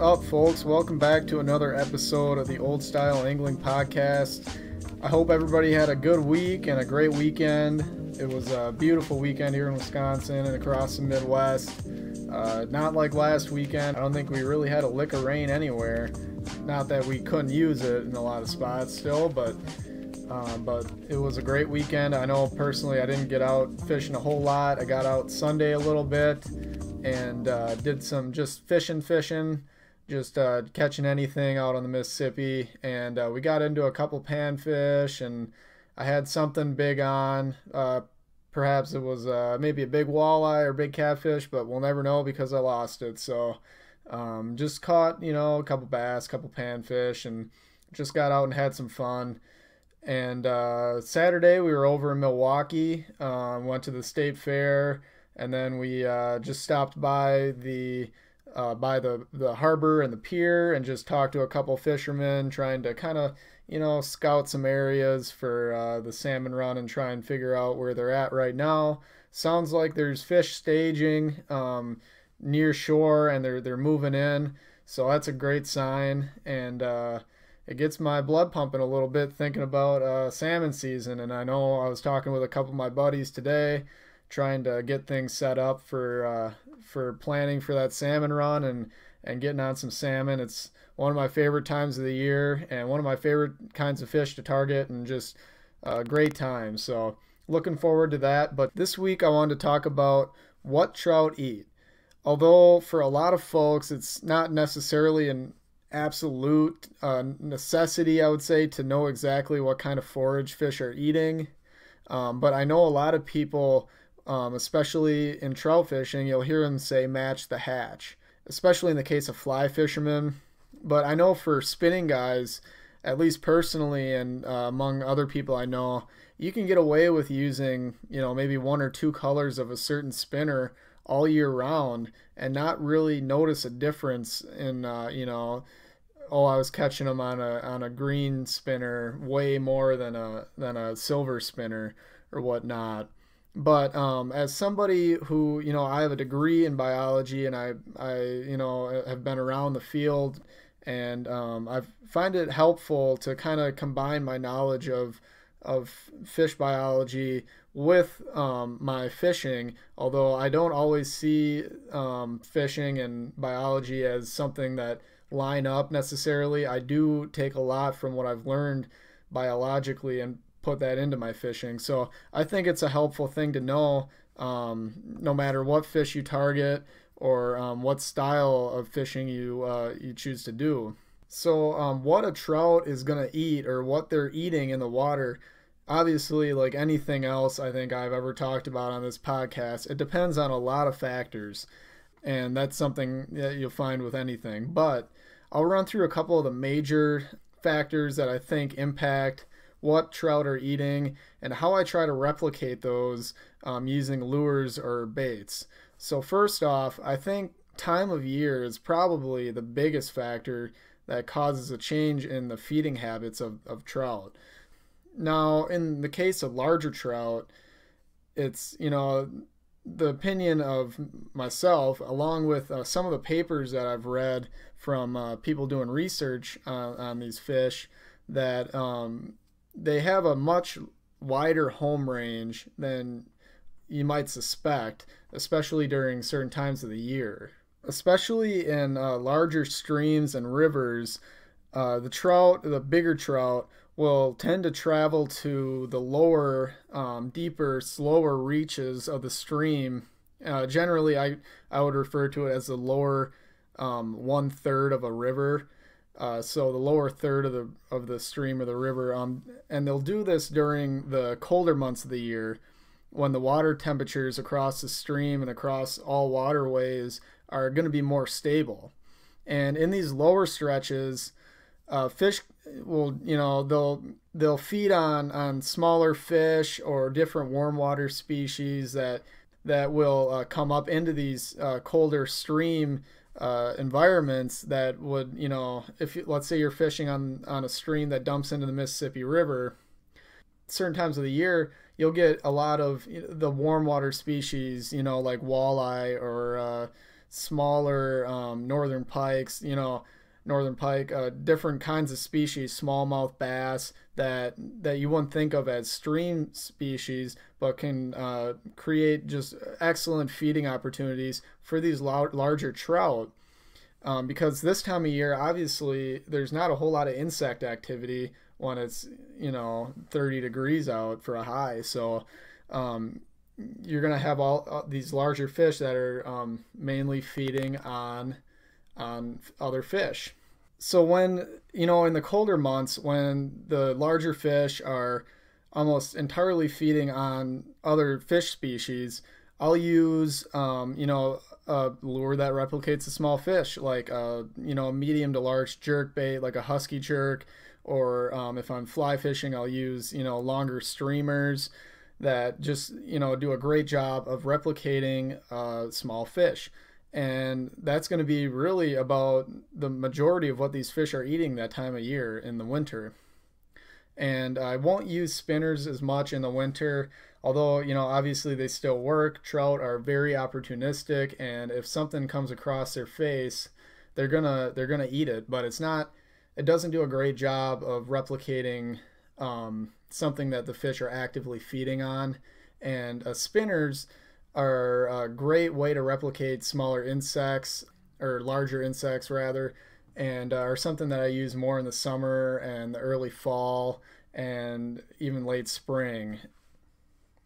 up, folks? Welcome back to another episode of the Old Style Angling Podcast. I hope everybody had a good week and a great weekend. It was a beautiful weekend here in Wisconsin and across the Midwest. Not like last weekend. I don't think we really had a lick of rain anywhere. Not that we couldn't use it in a lot of spots still, but it was a great weekend. I know personally I didn't get out fishing a whole lot. I got out Sunday a little bit and did some just fishing, just catching anything out on the Mississippi. And we got into a couple panfish, and I had something big on. Perhaps it was maybe a big walleye or big catfish, but we'll never know because I lost it. So just caught, a couple bass, couple panfish, and just got out and had some fun. And Saturday we were over in Milwaukee, went to the state fair, and then we just stopped by the harbor and the pier and just talked to a couple fishermen, trying to kind of scout some areas for the salmon run and try and figure out where they're at right now. Sounds like there's fish staging near shore, and they're moving in, so that's a great sign. And it gets my blood pumping a little bit thinking about salmon season. And I know I was talking with a couple of my buddies today, trying to get things set up for planning for that salmon run and getting on some salmon. It's one of my favorite times of the year and one of my favorite kinds of fish to target, and just a great time. So looking forward to that. But this week I wanted to talk about what trout eat. Although for a lot of folks it's not necessarily an absolute necessity, I would say, to know exactly what kind of forage fish are eating, but I know a lot of people, especially in trout fishing, you'll hear them say match the hatch, especially in the case of fly fishermen. But I know for spinning guys, at least personally, and among other people I know, you can get away with using maybe one or two colors of a certain spinner all year round and not really notice a difference in I was catching them on a green spinner way more than a silver spinner or whatnot. But as somebody who, I have a degree in biology, and I have been around the field, and I find it helpful to kind of combine my knowledge of fish biology with my fishing, although I don't always see fishing and biology as something that line up necessarily. I do take a lot from what I've learned biologically and put that into my fishing. So I think it's a helpful thing to know, no matter what fish you target or what style of fishing you choose to do. So what a trout is going to eat, or what they're eating in the water, obviously, like anything else I think I've ever talked about on this podcast, it depends on a lot of factors, and that's something that you'll find with anything. But I'll run through a couple of the major factors that I think impact what trout are eating and how I try to replicate those using lures or baits. So first off, I think time of year is probably the biggest factor that causes a change in the feeding habits of trout. Now, in the case of larger trout, it's, the opinion of myself, along with some of the papers that I've read from people doing research on these fish, that they have a much wider home range than you might suspect, especially during certain times of the year. Especially in larger streams and rivers, the bigger trout will tend to travel to the lower, deeper, slower reaches of the stream. Generally, I would refer to it as the lower 1/3 of a river, so the lower third of the stream or the river. And they'll do this during the colder months of the year, when the water temperatures across the stream and across all waterways are going to be more stable. And in these lower stretches, fish will, they'll feed on smaller fish or different warm water species that will come up into these colder stream environments that would, let's say you're fishing on a stream that dumps into the Mississippi River, certain times of the year, you'll get a lot of the warm water species, like walleye or smaller northern pikes, you know, northern pike, different kinds of species, smallmouth bass that you wouldn't think of as stream species, but can create just excellent feeding opportunities for these larger trout. Because this time of year, obviously, there's not a whole lot of insect activity when it's, you know, 30 degrees out for a high. So you're going to have all these larger fish that are mainly feeding on other fish. So when, you know, in the colder months, when the larger fish are almost entirely feeding on other fish species, I'll use, you know, a lure that replicates a small fish, like, you know, a medium to large jerk bait, like a Husky Jerk, or if I'm fly fishing, I'll use, you know, longer streamers that just, you know, do a great job of replicating small fish. And that's going to be really about the majority of what these fish are eating that time of year in the winter. And I won't use spinners as much in the winter, although, you know, obviously they still work. Trout are very opportunistic, and if something comes across their face, they're gonna eat it. But it's not, it doesn't do a great job of replicating something that the fish are actively feeding on. And spinners are a great way to replicate smaller insects, or larger insects rather, and are something that I use more in the summer and the early fall and even late spring.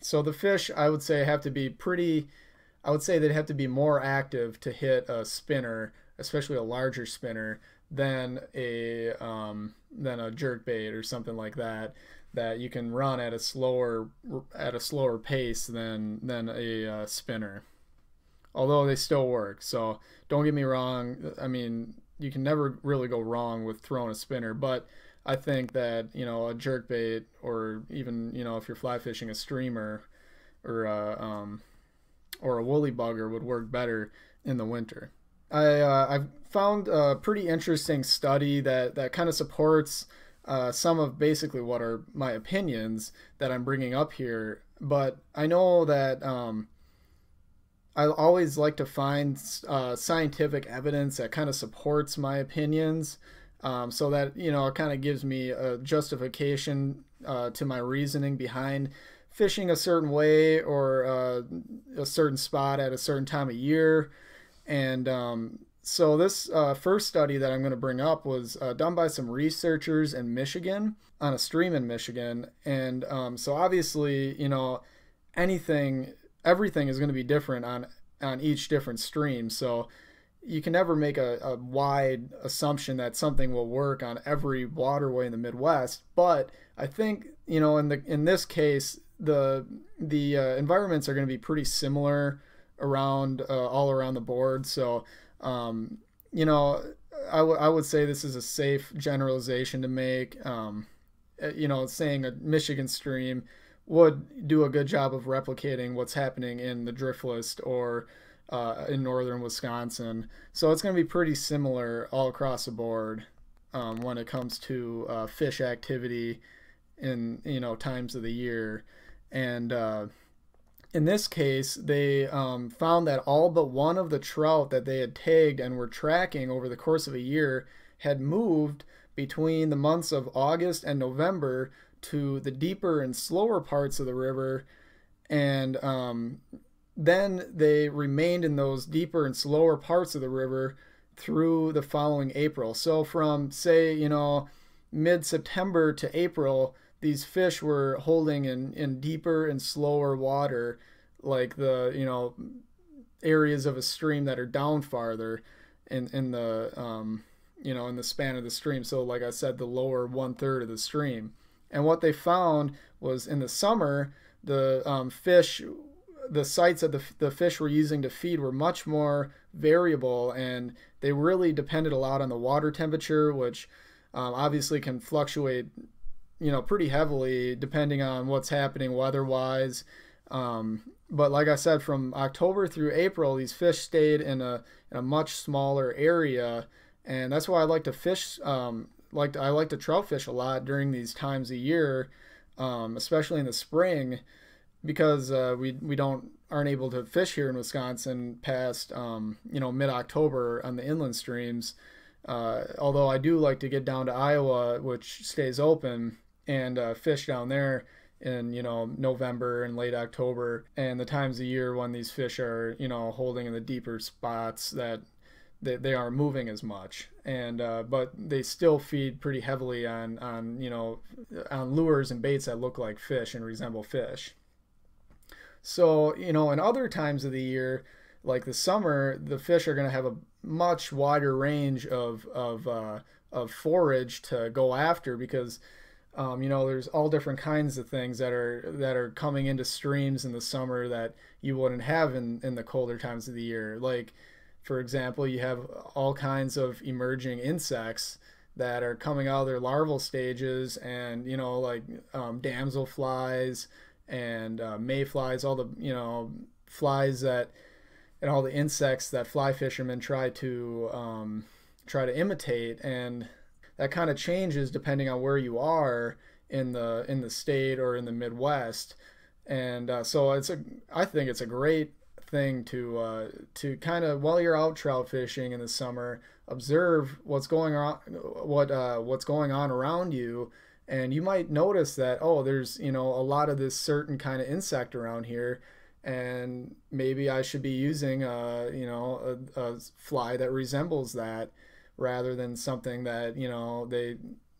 So the fish, I would say, have to be pretty, I would say they'd have to be more active to hit a spinner, especially a larger spinner, than a jerkbait or something like that, that you can run at a slower pace than a spinner. Although they still work, so don't get me wrong. I mean, you can never really go wrong with throwing a spinner, but I think that, you know, a jerkbait, or even, you know, if you're fly fishing, a streamer or a woolly bugger would work better in the winter. I've found a pretty interesting study that kind of supports some of basically what are my opinions that I'm bringing up here. But I know that I always like to find scientific evidence that kind of supports my opinions, so that, you know, it kind of gives me a justification to my reasoning behind fishing a certain way, or a certain spot at a certain time of year. And so this first study that I'm going to bring up was done by some researchers in Michigan, on a stream in Michigan. And so obviously, you know, everything is going to be different on each different stream. So you can never make a wide assumption that something will work on every waterway in the Midwest. But I think, you know, in this case, the environments are going to be pretty similar around all around the board. So you know, I would say this is a safe generalization to make. You know, saying a Michigan stream would do a good job of replicating what's happening in the Driftless, or in northern Wisconsin. So it's going to be pretty similar all across the board when it comes to fish activity in, you know, times of the year. And in this case, they found that all but one of the trout that they had tagged and were tracking over the course of a year had moved between the months of August and November to the deeper and slower parts of the river. And then they remained in those deeper and slower parts of the river through the following April. So from, say, you know, mid-September to April, these fish were holding in deeper and slower water, like the, you know, areas of a stream that are down farther in the, you know, in the span of the stream. So like I said, the lower 1/3 of the stream. And what they found was in the summer, the sites that the fish were using to feed were much more variable, and they really depended a lot on the water temperature, which obviously can fluctuate, you know, pretty heavily depending on what's happening weather-wise. But like I said, from October through April, these fish stayed in a much smaller area, and that's why I like to fish. I like to trout fish a lot during these times of year, especially in the spring, because we aren't able to fish here in Wisconsin past you know, mid-October on the inland streams. Although I do like to get down to Iowa, which stays open, and fish down there in, you know, November and late October, and the times of year when these fish are, you know, holding in the deeper spots that they aren't moving as much. And but they still feed pretty heavily on you know, on lures and baits that look like fish and resemble fish. So, you know, in other times of the year, like the summer, the fish are going to have a much wider range of forage to go after, because you know, there's all different kinds of things that are coming into streams in the summer that you wouldn't have in the colder times of the year. Like, for example, you have all kinds of emerging insects that are coming out of their larval stages, and, you know, like damselflies and mayflies, all the, you know, flies that, and all the insects that fly fishermen try to imitate. And that kind of changes depending on where you are in the state or in the Midwest. And so I think it's a great thing to kind of, while you're out trout fishing in the summer, observe what's going on around you, and you might notice that, oh, there's, you know, a lot of this certain kind of insect around here, and maybe I should be using you know, a fly that resembles that, rather than something that, you know,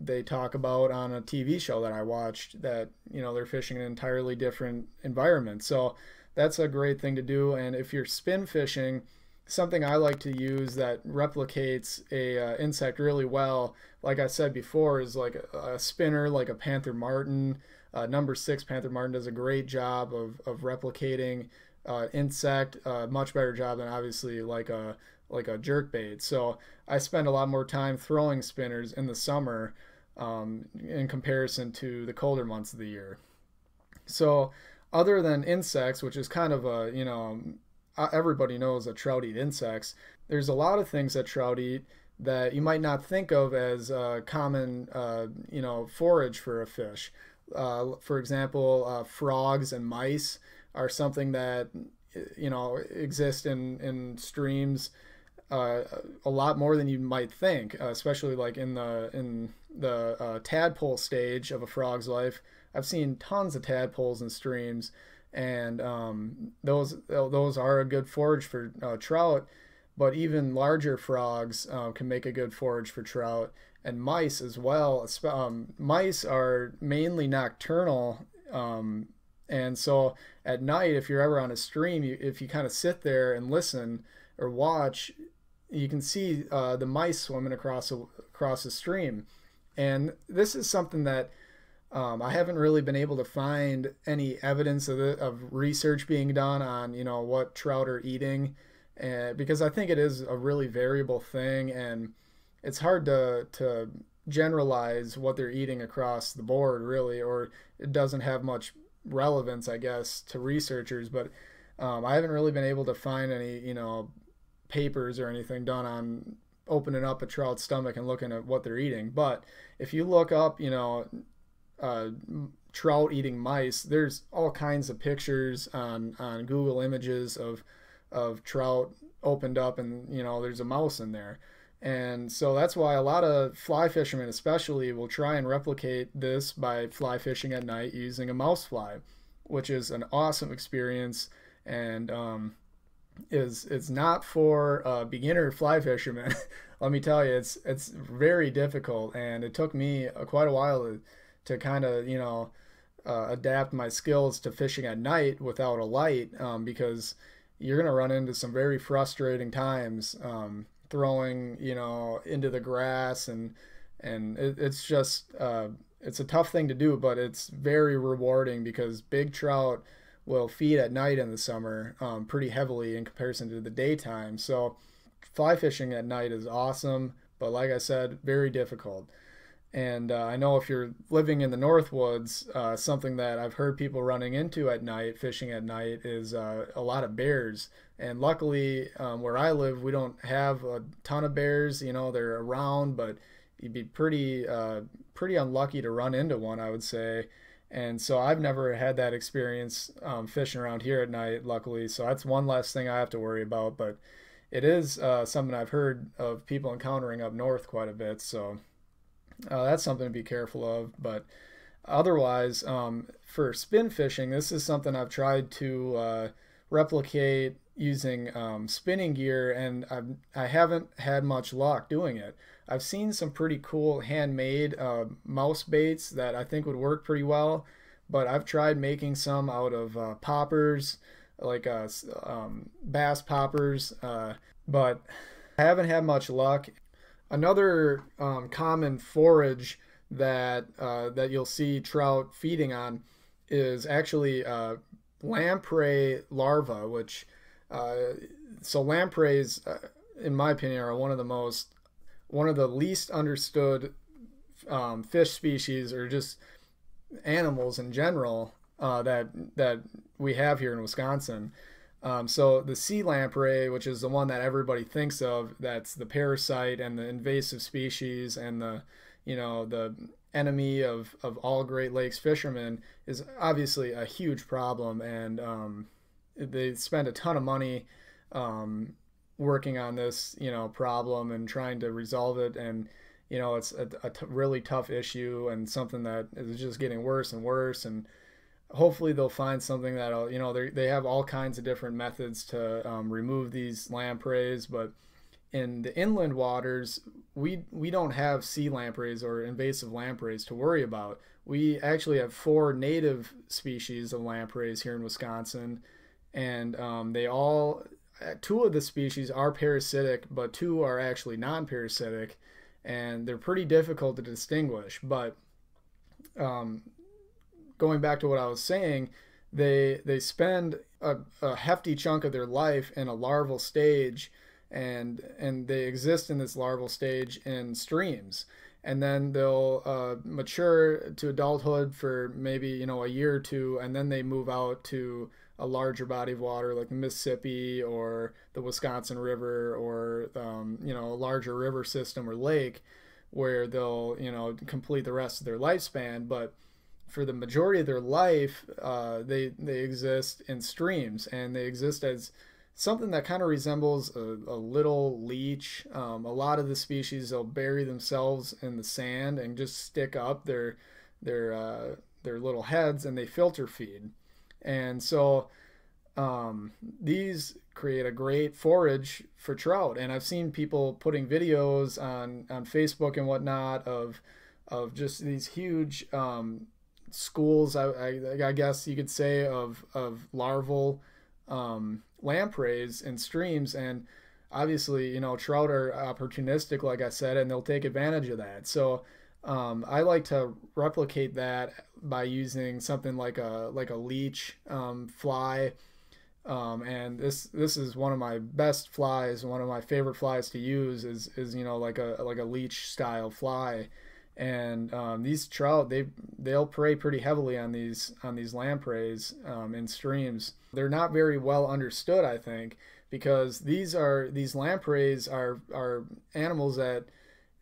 they talk about on a TV show that I watched, that, you know, they're fishing an entirely different environment. So that's a great thing to do. And if you're spin fishing, something I like to use that replicates a insect really well, like I said before, is like a spinner, like a Panther Martin. Number 6 Panther Martin does a great job of replicating insect, much better job than obviously like a jerkbait. So I spend a lot more time throwing spinners in the summer in comparison to the colder months of the year. So other than insects, which is kind of a, you know, everybody knows that trout eat insects, there's a lot of things that trout eat that you might not think of as common, you know, forage for a fish. For example, frogs and mice are something that, you know, exist in streams a lot more than you might think, especially like in the tadpole stage of a frog's life. I've seen tons of tadpoles in streams, and those are a good forage for trout, but even larger frogs can make a good forage for trout, and mice as well. Mice are mainly nocturnal, and so at night, if you're ever on a stream, if you kind of sit there and listen or watch, you can see the mice swimming across the stream. And this is something that I haven't really been able to find any evidence of research being done on, you know, what trout are eating, because I think it is a really variable thing, and it's hard to generalize what they're eating across the board, really, or it doesn't have much relevance, I guess, to researchers. But I haven't really been able to find any, you know, papers or anything done on opening up a trout's stomach and looking at what they're eating. But if you look up, you know, trout eating mice, there's all kinds of pictures on Google Images of trout opened up, and, you know, there's a mouse in there. And so that's why a lot of fly fishermen especially will try and replicate this by fly fishing at night using a mouse fly, which is an awesome experience, and it's not for beginner fly fishermen. Let me tell you, it's very difficult, and it took me quite a while to kind of, you know, adapt my skills to fishing at night without a light, because you're going to run into some very frustrating times throwing, you know, into the grass, and it's just it's a tough thing to do, but it's very rewarding, because big trout will feed at night in the summer pretty heavily in comparison to the daytime. So fly fishing at night is awesome, but like I said, very difficult. And I know if you're living in the Northwoods, something that I've heard people running into at night, fishing at night, is a lot of bears. And luckily, where I live, we don't have a ton of bears. You know, they're around, but you'd be pretty unlucky to run into one, I would say. And so I've never had that experience fishing around here at night, luckily. So that's one less thing I have to worry about. But it is something I've heard of people encountering up north quite a bit. So that's something to be careful of. But otherwise, for spin fishing, this is something I've tried to replicate using spinning gear, and I haven't had much luck doing it. I've seen some pretty cool handmade mouse baits that I think would work pretty well, but I've tried making some out of poppers, like bass poppers, but I haven't had much luck. Another common forage that that you'll see trout feeding on is actually lamprey larvae, which so lampreys, in my opinion, are one of the least understood fish species, or just animals in general, that we have here in Wisconsin. So the sea lamprey, which is the one that everybody thinks of, that's the parasite and the invasive species and the, you know, the enemy of all Great Lakes fishermen, is obviously a huge problem. And they spend a ton of money working on this, you know, problem and trying to resolve it. And, you know, it's a really tough issue, and something that is just getting worse and worse. And hopefully they'll find something that'll, you know, they have all kinds of different methods to remove these lampreys. But in the inland waters, we don't have sea lampreys or invasive lampreys to worry about. We actually have 4 native species of lampreys here in Wisconsin. And they all, 2 of the species are parasitic, but 2 are actually non-parasitic, and they're pretty difficult to distinguish. But going back to what I was saying, they spend a hefty chunk of their life in a larval stage, and they exist in this larval stage in streams, and then they'll mature to adulthood for maybe, you know, a year or two, and then they move out to a larger body of water like the Mississippi or the Wisconsin River, or you know, a larger river system or lake, where they'll, you know, complete the rest of their lifespan. But for the majority of their life, they exist in streams, and they exist as something that kind of resembles a little leech. A lot of the species, they'll bury themselves in the sand and just stick up their little heads, and they filter feed. And so these create a great forage for trout. And I've seen people putting videos on Facebook and whatnot of just these huge schools, I guess you could say, of larval lampreys in streams. And obviously, you know, trout are opportunistic, like I said, and they'll take advantage of that. So I like to replicate that by using something like a leech fly, and this is one of my best flies. One of my favorite flies to use is, you know, like a leech style fly. And these trout, they'll prey pretty heavily on these lampreys in streams. They're not very well understood, I think, because these lampreys are animals that,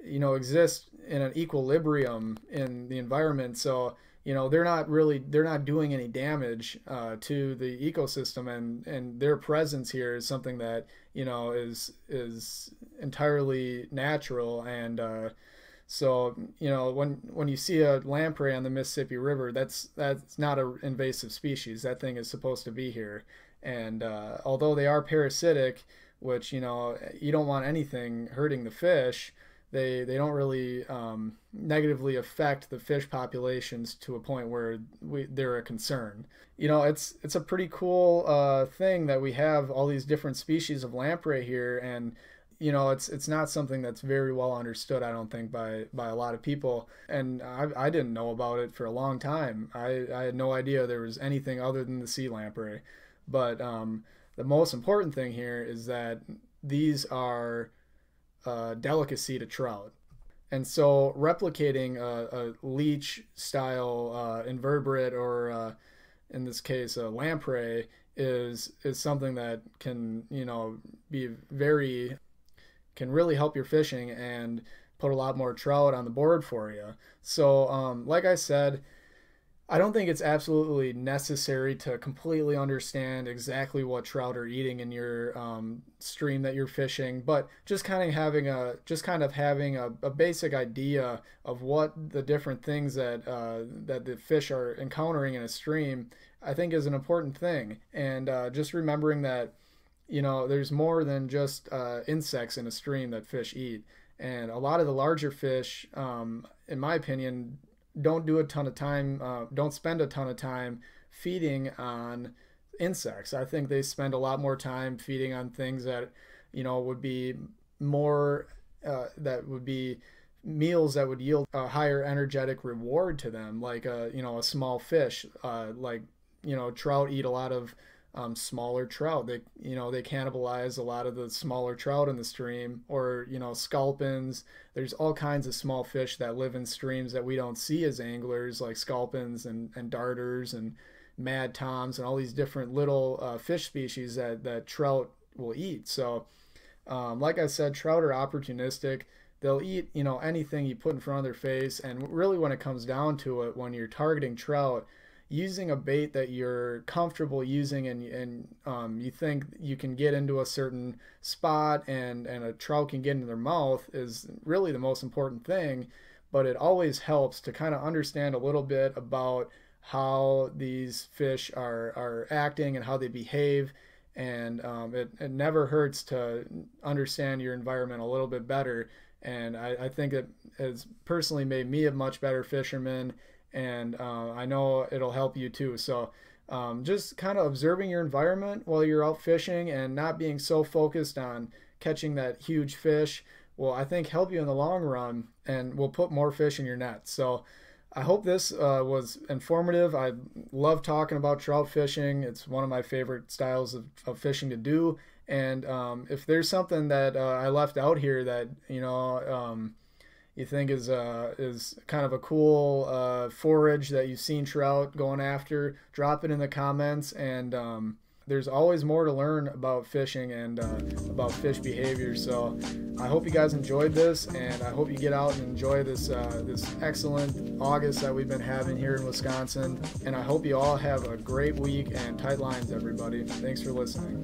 you know, exist in an equilibrium in the environment. So, you know, they're not doing any damage to the ecosystem, and their presence here is something that, you know, is entirely natural. And so, you know, when you see a lamprey on the Mississippi River, that's not an invasive species. That thing is supposed to be here. And although they are parasitic, which, you know, you don't want anything hurting the fish, They don't really negatively affect the fish populations to a point where they're a concern. You know, it's a pretty cool thing that we have all these different species of lamprey here, and, you know, it's not something that's very well understood, I don't think, by a lot of people. And I didn't know about it for a long time. I had no idea there was anything other than the sea lamprey. But the most important thing here is that these are delicacy to trout. And so replicating a leech style invertebrate, or in this case a lamprey, is something that can, you know, can really help your fishing and put a lot more trout on the board for you. So like I said, I don't think it's absolutely necessary to completely understand exactly what trout are eating in your stream that you're fishing, but just kind of having a basic idea of what the different things that that the fish are encountering in a stream, I think, is an important thing. And just remembering that, you know, there's more than just insects in a stream that fish eat, and a lot of the larger fish, in my opinion, don't do a ton of time, don't spend a ton of time feeding on insects. I think they spend a lot more time feeding on things that, you know, would be more, that would be meals that would yield a higher energetic reward to them, like, you know, a small fish, like, you know, trout eat a lot of smaller trout. They, you know, they cannibalize a lot of the smaller trout in the stream, or, you know, sculpins. There's all kinds of small fish that live in streams that we don't see as anglers, like sculpins and darters and mad toms and all these different little fish species that trout will eat. So like I said, trout are opportunistic. They'll eat, you know, anything you put in front of their face. And really, when it comes down to it, when you're targeting trout, using a bait that you're comfortable using and you think you can get into a certain spot and a trout can get into their mouth is really the most important thing. But it always helps to kind of understand a little bit about how these fish are acting and how they behave. And it never hurts to understand your environment a little bit better. And I think it has personally made me a much better fisherman. And I know it'll help you too. So just kind of observing your environment while you're out fishing and not being so focused on catching that huge fish will, I think, help you in the long run and will put more fish in your net. So I hope this was informative. I love talking about trout fishing. It's one of my favorite styles of fishing to do. And if there's something that I left out here that, you know, you think is kind of a cool forage that you've seen trout going after, drop it in the comments. And there's always more to learn about fishing and about fish behavior. So I hope you guys enjoyed this, and I hope you get out and enjoy this this excellent August that we've been having here in Wisconsin. And I hope you all have a great week, and tight lines, everybody. Thanks for listening.